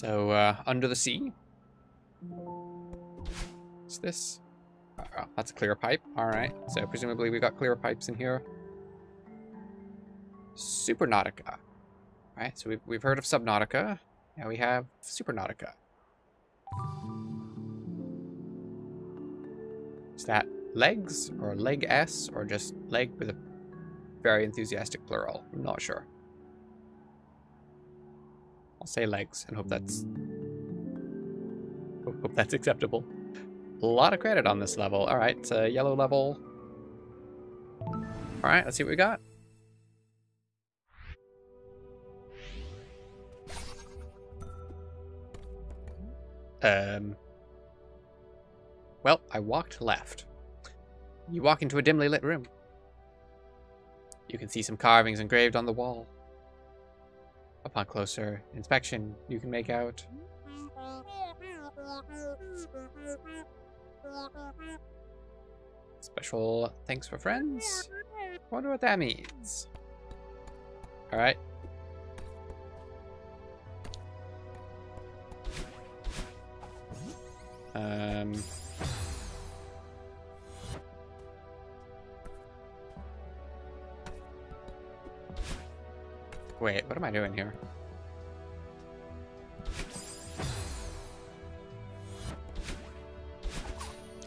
So, under the sea. What's this? Oh, that's a clear pipe. Alright, so presumably we've got clear pipes in here. Supernautica. Alright, so we've heard of Subnautica. Now we have Supernautica. Is that legs, or leg-s, or just leg with a very enthusiastic plural? I'm not sure. I'll say legs and hope that's acceptable. A lot of credit on this level. All right, yellow level. All right, let's see what we got. Well, I walked left. You walk into a dimly lit room. You can see some carvings engraved on the wall. Upon closer inspection, you can make out special thanks for friends. Wonder what that means. All right. Wait, what am I doing here?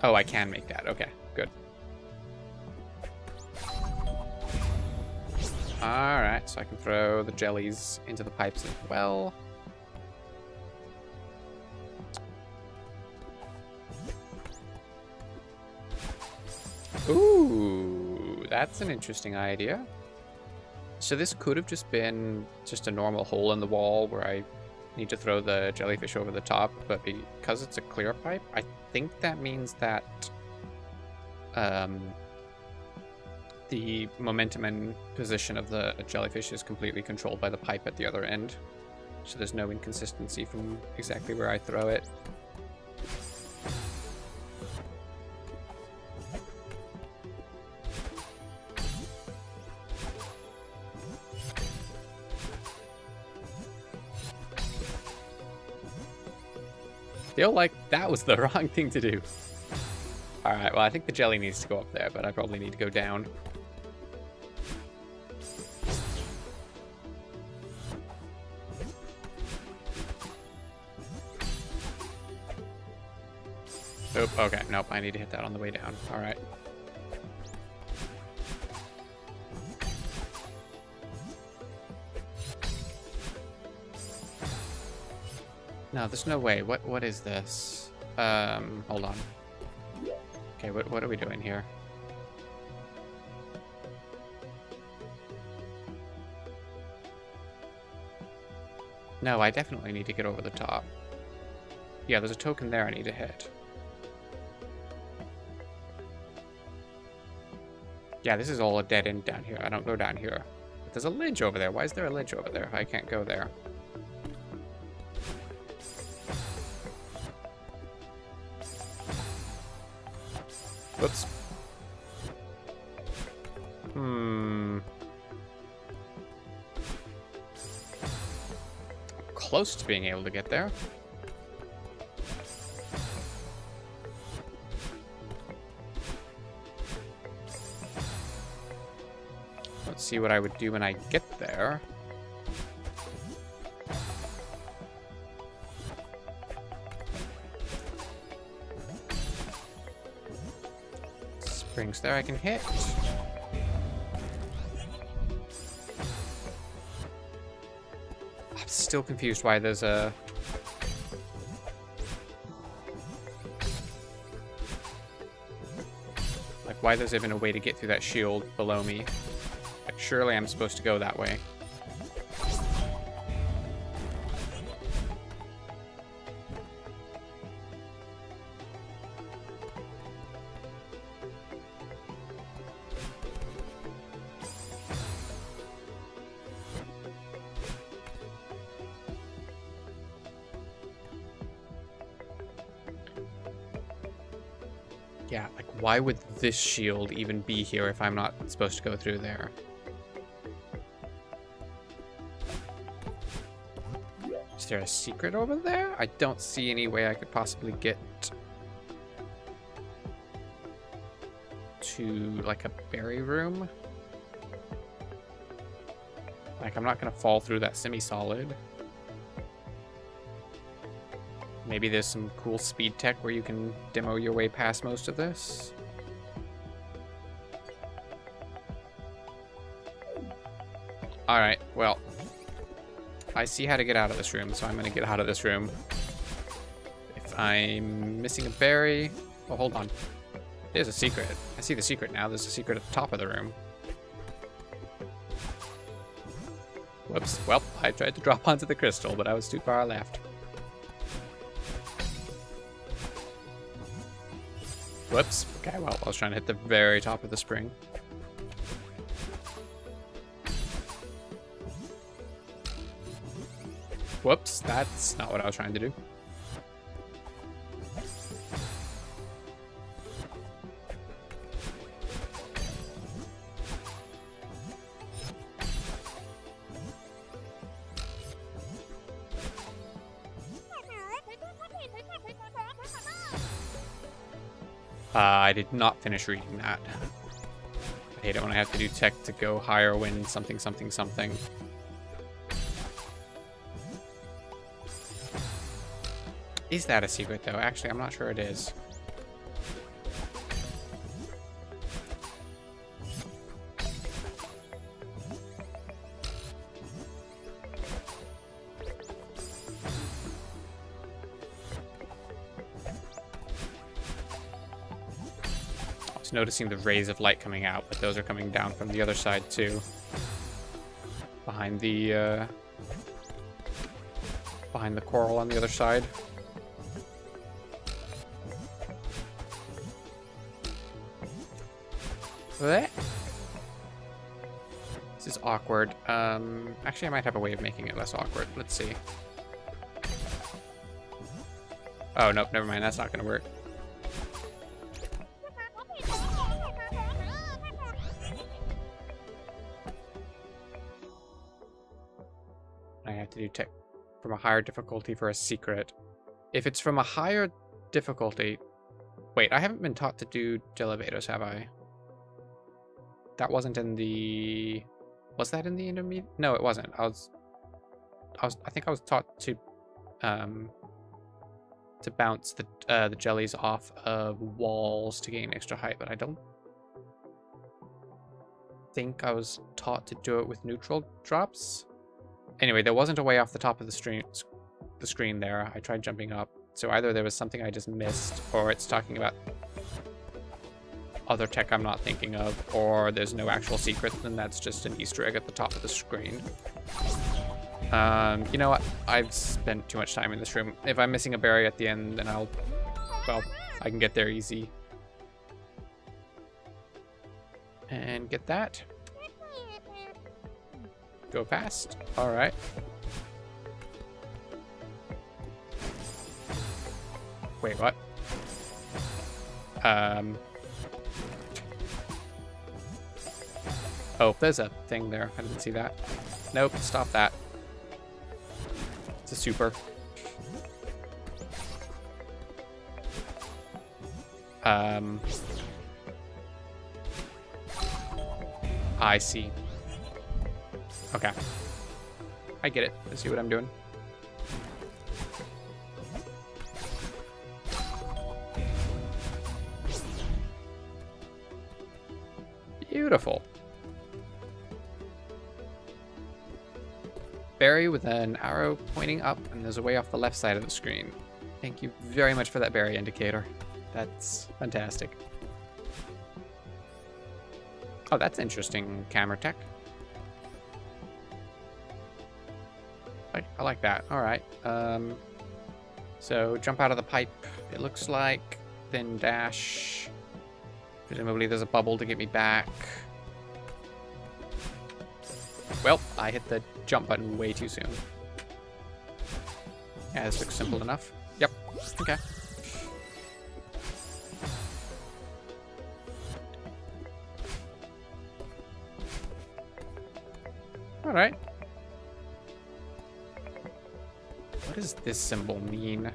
Oh, I can make that. Okay, good. Alright, so I can throw the jellies into the pipes as well. Ooh, that's an interesting idea. So this could have just been just a normal hole in the wall where I need to throw the jellyfish over the top, but because it's a clear pipe, I think that means that the momentum and position of the jellyfish is completely controlled by the pipe at the other end. So there's no inconsistency from exactly where I throw it. Feel like that was the wrong thing to do. Alright, well I think the jelly needs to go up there, but I probably need to go down. Oop, okay, nope, I need to hit that on the way down. Alright. No, there's no way. What is this? Hold on. Okay, what are we doing here? No, I definitely need to get over the top. Yeah, there's a token there I need to hit. Yeah, this is all a dead end down here. I don't go down here. But there's a ledge over there. Why is there a ledge over there if I can't go there? Whoops. Close to being able to get there. Let's see what I would do when I get there. Springs there I can hit. I'm still confused why there's a... Like, why there's even a way to get through that shield below me. Like, surely I'm supposed to go that way. Yeah, like, why would this shield even be here if I'm not supposed to go through there? Is there a secret over there? I don't see any way I could possibly get to, like, a berry room. Like, I'm not gonna fall through that semi-solid. Maybe there's some cool speed tech where you can demo your way past most of this. Alright, well, I see how to get out of this room, so I'm gonna get out of this room. If I'm missing a berry... Oh, hold on. There's a secret. I see the secret now. There's a secret at the top of the room. Whoops. Well, I tried to drop onto the crystal, but I was too far left. Whoops. Okay, well, I was trying to hit the very top of the spring. Whoops, that's not what I was trying to do. I did not finish reading that. I hate it when I have to do tech to go higher when something, something, something. Is that a secret, though? Actually, I'm not sure it is. I was noticing the rays of light coming out, but those are coming down from the other side, too. Behind the coral on the other side. This is awkward. Actually, I might have a way of making it less awkward. Let's see. Oh, nope, never mind. That's not gonna work. I have to do tech from a higher difficulty for a secret. If it's from a higher difficulty... Wait, I haven't been taught to do elevators, have I? That wasn't in the... Was that in the intermediate? No, it wasn't. I think I was taught to bounce the jellies off of walls to gain extra height, but I don't think I was taught to do it with neutral drops. Anyway, there wasn't a way off the top of the screen there. I tried jumping up, so either there was something I just missed, or it's talking about other tech I'm not thinking of, or there's no actual secret, then that's just an Easter egg at the top of the screen. You know what? I've spent too much time in this room. If I'm missing a berry at the end, then I'll... Well, I can get there easy. And get that. Go fast. Alright. Wait, what? Oh, there's a thing there. I didn't see that. Nope, stop that. It's a super. I see. Okay. I get it. I see what I'm doing. Beautiful. Berry with an arrow pointing up, and there's a way off the left side of the screen. Thank you very much for that berry indicator. That's fantastic. Oh, that's interesting camera tech. I like that. Alright. So jump out of the pipe, it looks like. Then dash. Presumably there's a bubble to get me back. Well, I hit the jump button way too soon. Yeah, this looks simple enough. Yep. Okay. Alright. What does this symbol mean?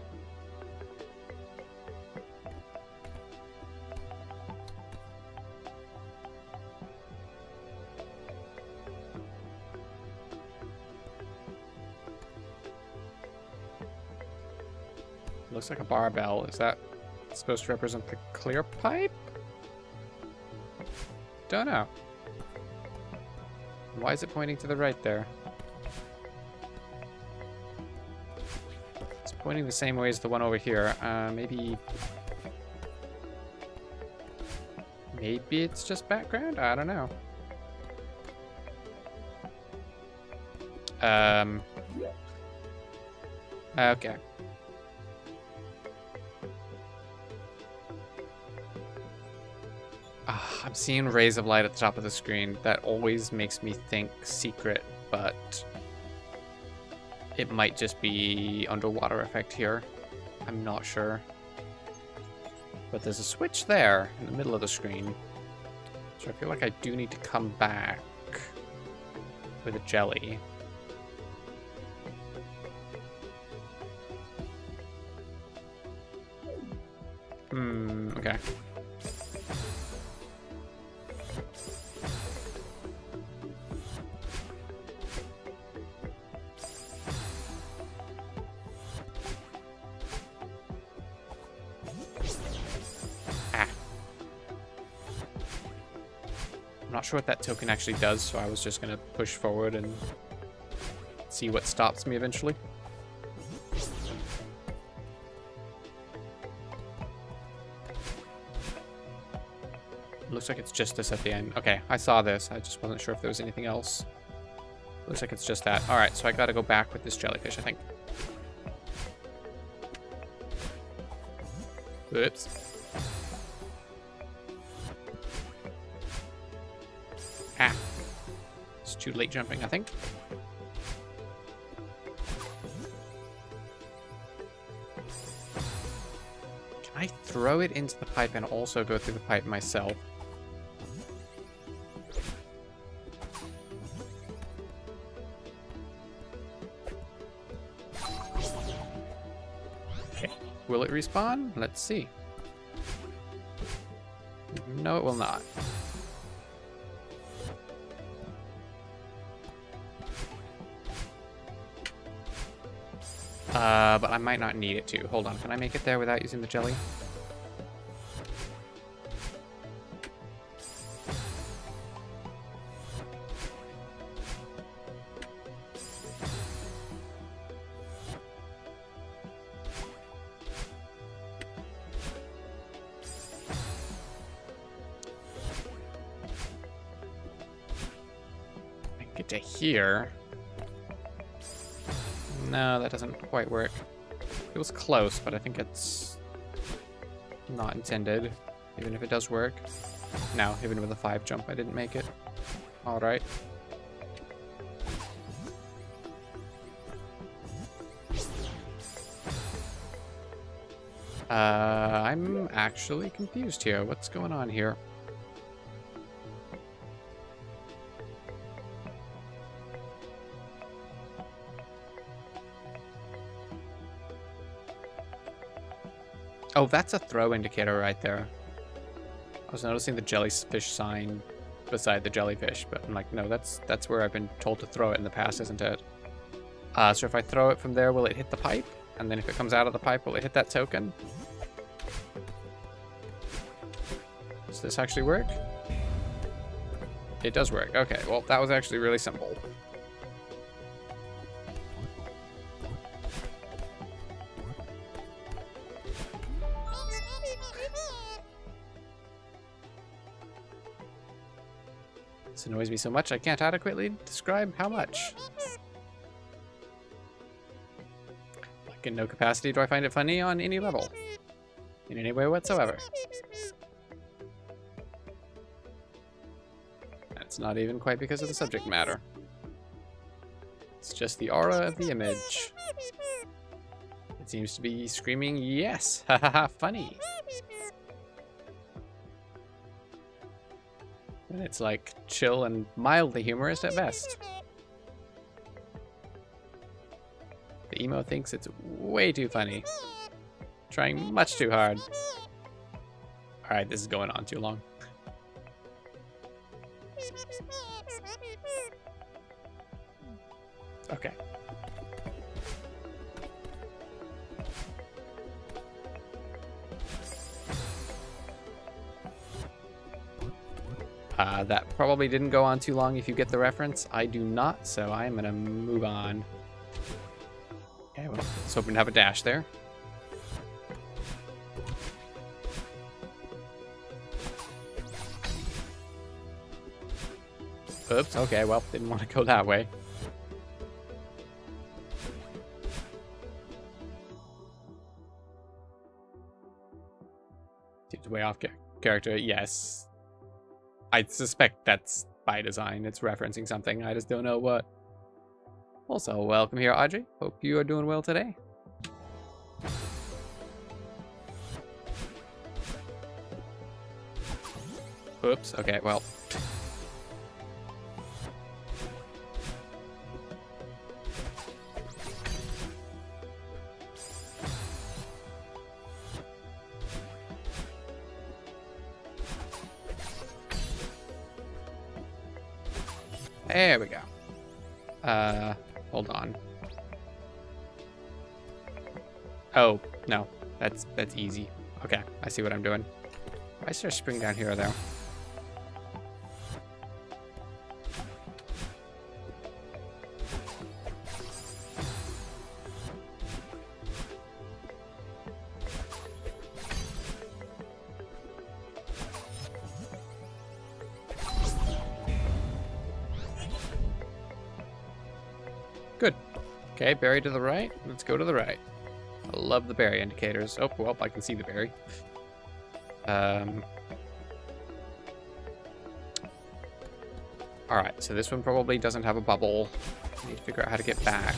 Looks like a barbell. Is that supposed to represent the clear pipe? Don't know. Why is it pointing to the right there? It's pointing the same way as the one over here. Maybe it's just background? I don't know. Okay. I'm seeing rays of light at the top of the screen. That always makes me think secret, but it might just be underwater effect here. I'm not sure. But there's a switch there in the middle of the screen. So I feel like I do need to come back with a jelly. Okay. Not sure what that token actually does, so I was just gonna push forward and see what stops me eventually. Looks like it's just this at the end. Okay, I saw this. I just wasn't sure if there was anything else. Looks like it's just that. Alright, so I gotta go back with this jellyfish, I think. Oops. Too late jumping, I think. Can I throw it into the pipe and also go through the pipe myself? Okay. Will it respawn? Let's see. No, it will not. But I might not need it to. Hold on, can I make it there without using the jelly? I can get to here. No, that doesn't quite work. It was close, but I think it's not intended, even if it does work. No, even with a 5 jump, I didn't make it. All right. I'm actually confused here. What's going on here? Oh, that's a throw indicator right there. I was noticing the jellyfish sign beside the jellyfish, but I'm like, no, that's where I've been told to throw it in the past, isn't it? So if I throw it from there, will it hit the pipe? And then if it comes out of the pipe, will it hit that token? Does this actually work? It does work. Okay, well, that was actually really simple. This annoys me so much, I can't adequately describe how much. Like, in no capacity do I find it funny on any level. In any way whatsoever. That's not even quite because of the subject matter. It's just the aura of the image. It seems to be screaming, yes, ha ha ha, funny. And it's like chill and mildly humorous at best. The The emo thinks it's way too funny. Trying much too hard. Alright, this is going on too long. Okay. That probably didn't go on too long if you get the reference. I do not, so I'm gonna move on. Okay, well, I was hoping to have a dash there. Oops, okay, well, didn't want to go that way. Seems way off character, yes. I suspect that's by design. It's referencing something. I just don't know what. Also, welcome here, Audrey. Hope you are doing well today. Oops. Okay, well. There we go. Hold on. Oh, no. That's easy. Okay, I see what I'm doing. Why is there a spring down here, though? Okay, berry to the right. Let's go to the right. I love the berry indicators. Oh, well, I can see the berry. Alright, so this one probably doesn't have a bubble. I need to figure out how to get back.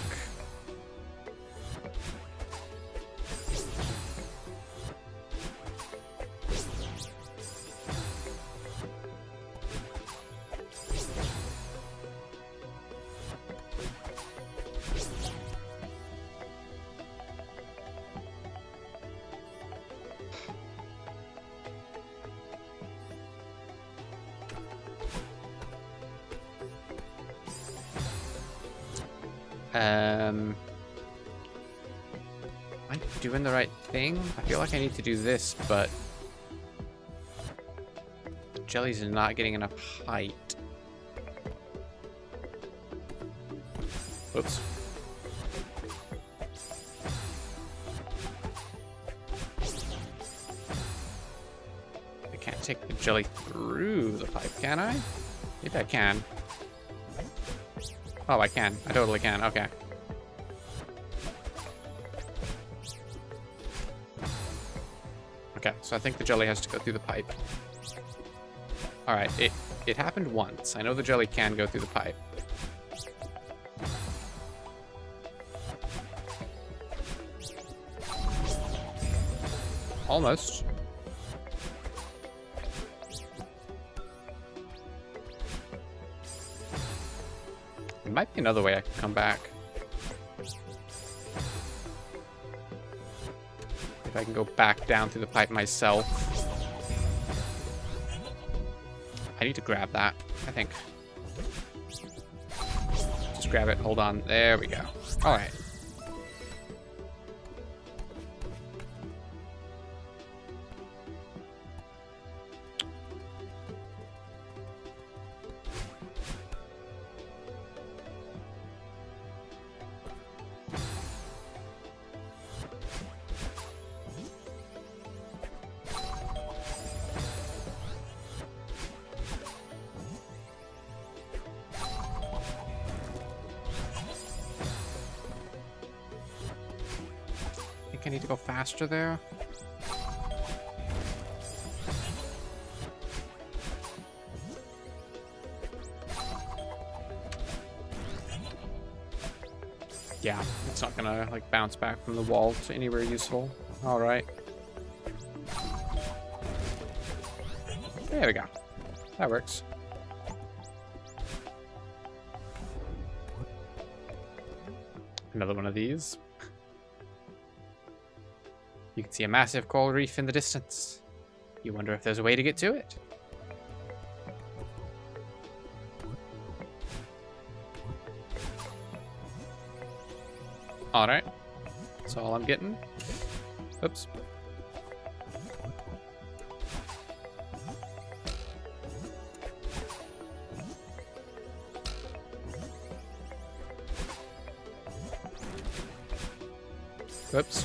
Am I doing the right thing? I feel like I need to do this, but jellies are not getting enough height. Oops. I can't take the jelly through the pipe, can I? Maybe I can. Oh, I can. I totally can. Okay. Okay, so I think the jelly has to go through the pipe. Alright, it happened once. I know the jelly can go through the pipe. Almost. There might be another way I can come back. If I can go back down through the pipe myself. I need to grab that, I think. Just grab it, hold on, there we go. Alright. I need to go faster there. Yeah, it's not gonna like bounce back from the wall to anywhere useful. All right. There we go. That works. Another one of these. You can see a massive coral reef in the distance. You wonder if there's a way to get to it. Alright, that's all I'm getting. Oops. Oops.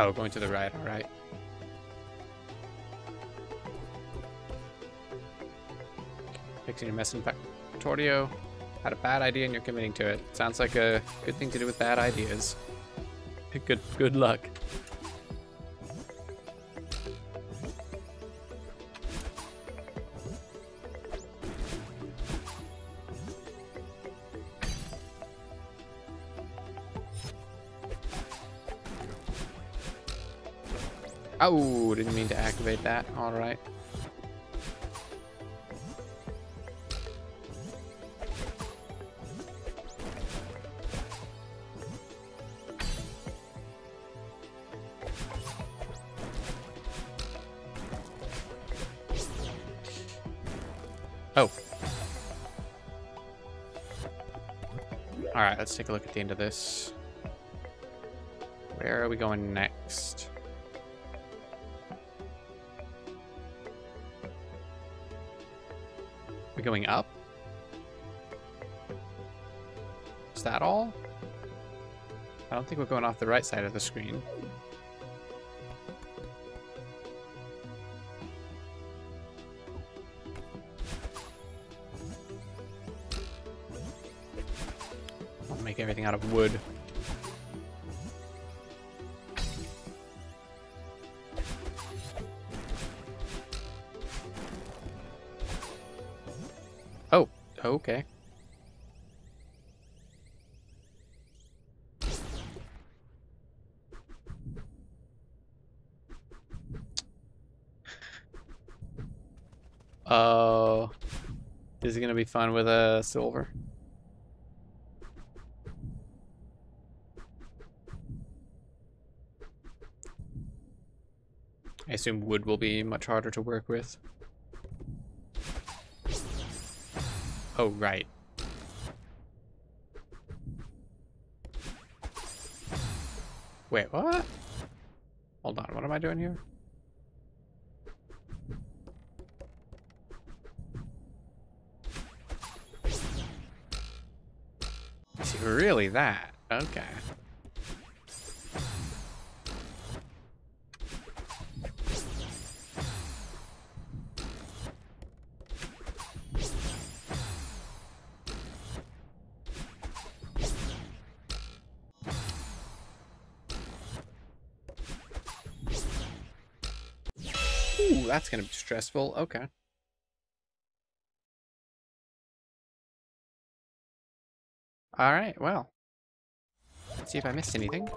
Oh, going to the right, all right. Fixing a mess in Factorio. Had a bad idea and you're committing to it. Sounds like a good thing to do with bad ideas. Good luck. Oh, didn't mean to activate that. All right. Oh. All right, let's take a look at the end of this. Where are we going next? We're going up? Is that all? I don't think we're going off the right side of the screen. Everything out of wood. Oh, okay. Oh, this is gonna be fun with a silver. I assume wood will be much harder to work with. Oh, right. Wait, what? Hold on, what am I doing here? It's really that? Okay. That's gonna be stressful. Okay. All right. Well, let's see if I missed anything.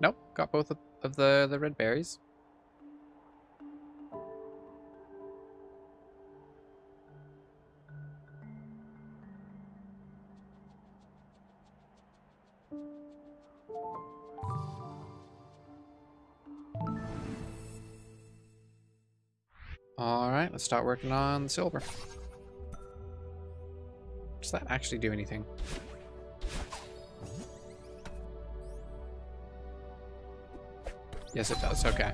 Nope. Got both of the red berries. Alright, let's start working on silver. Does that actually do anything? Yes, it does. Okay.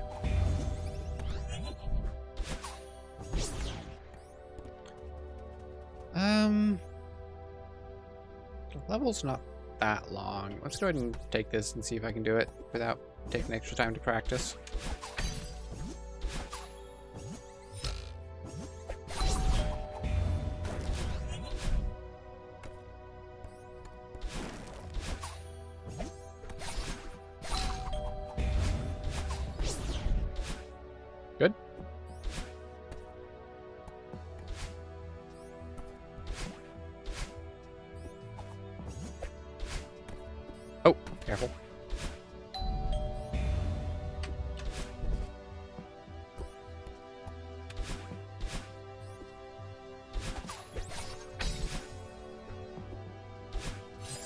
The level's not that long. Let's go ahead and take this and see if I can do it without taking extra time to practice. Careful.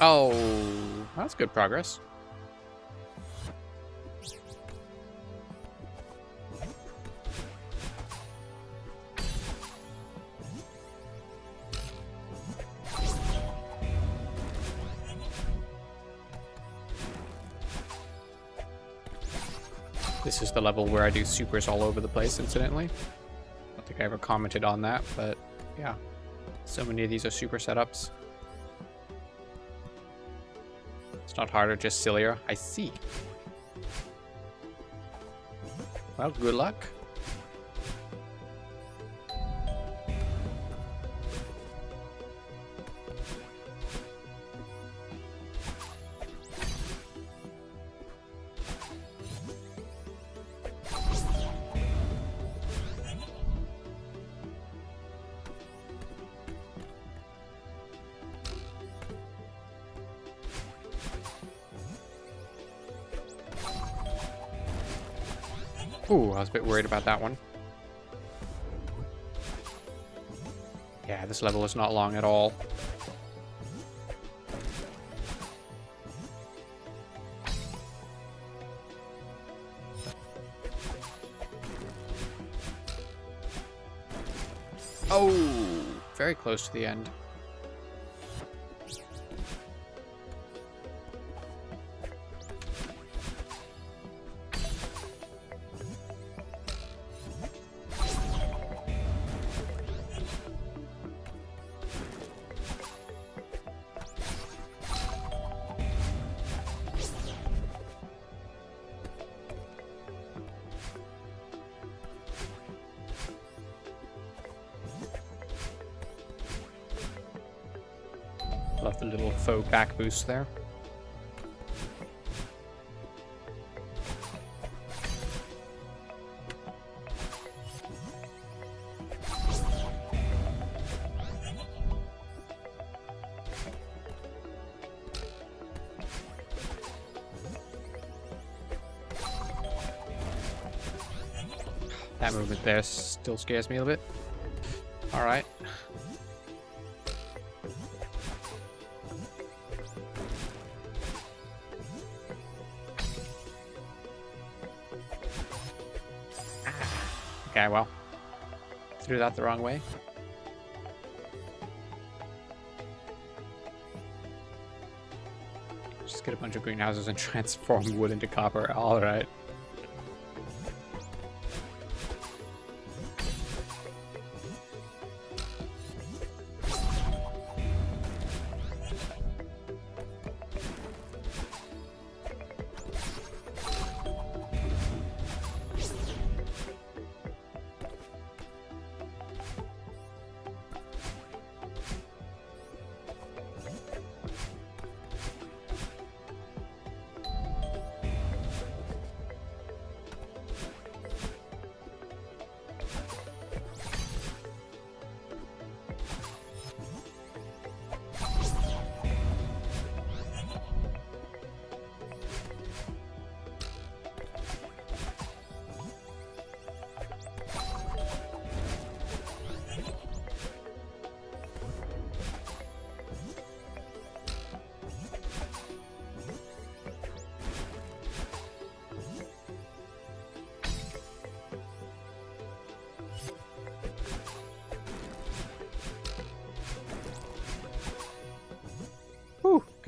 Oh, that's good progress. This is the level where I do supers all over the place, incidentally. I don't think I ever commented on that, but yeah. So many of these are super setups. It's not harder, just sillier. I see. Well, good luck. Ooh, I was a bit worried about that one. Yeah, this level is not long at all. Oh, very close to the end. Love the little faux back boost there. That movement there still scares me a little bit. All right. Okay, well, threw that the wrong way. Just get a bunch of greenhouses and transform wood into copper. All right.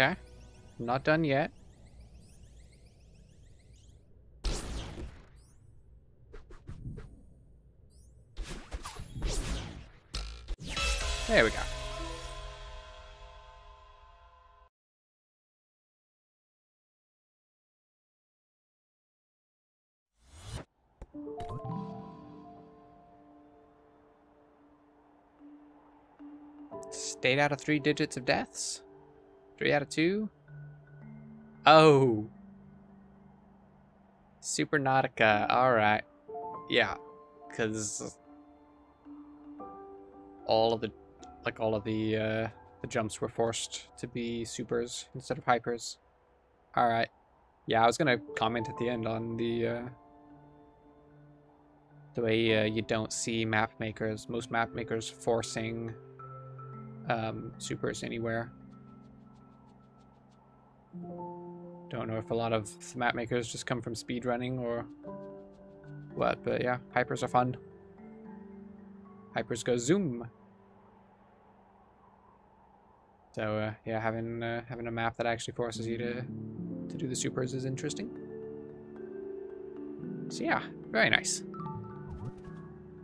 Okay, I'm not done yet. There we go. Stayed out of 3 digits of deaths. 3 out of 2. Oh. Subnautica. All right. Yeah. Because all of the jumps were forced to be supers instead of hypers. Alright. Yeah, I was gonna comment at the end on the way you don't see map makers. Most map makers forcing supers anywhere. Don't know if a lot of map makers just come from speedrunning or what, but yeah, hypers are fun. Hypers go zoom. So yeah, having a map that actually forces you to do the supers is interesting. So yeah, very nice.